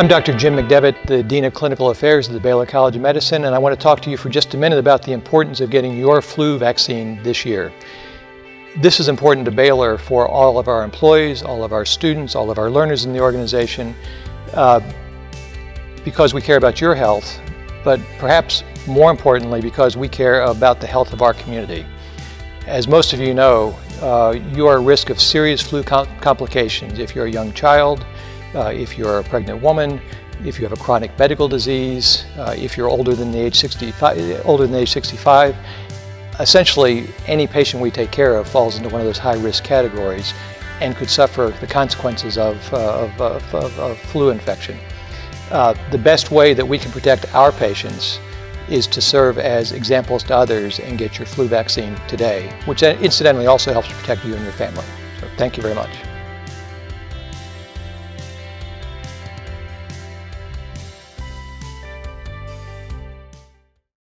I'm Dr. Jim McDeavitt, the Dean of Clinical Affairs at the Baylor College of Medicine, and I want to talk to you for just a minute about the importance of getting your flu vaccine this year. This is important to Baylor for all of our employees, all of our students, all of our learners in the organization, because we care about your health, but perhaps more importantly because we care about the health of our community. As most of you know, you are at risk of serious flu complications if you're a young child, if you're a pregnant woman, if you have a chronic medical disease, if you're older than age 65. Essentially, any patient we take care of falls into one of those high-risk categories and could suffer the consequences of flu infection. The best way that we can protect our patients is to serve as examples to others and get your flu vaccine today, which incidentally also helps protect you and your family. So thank you very much.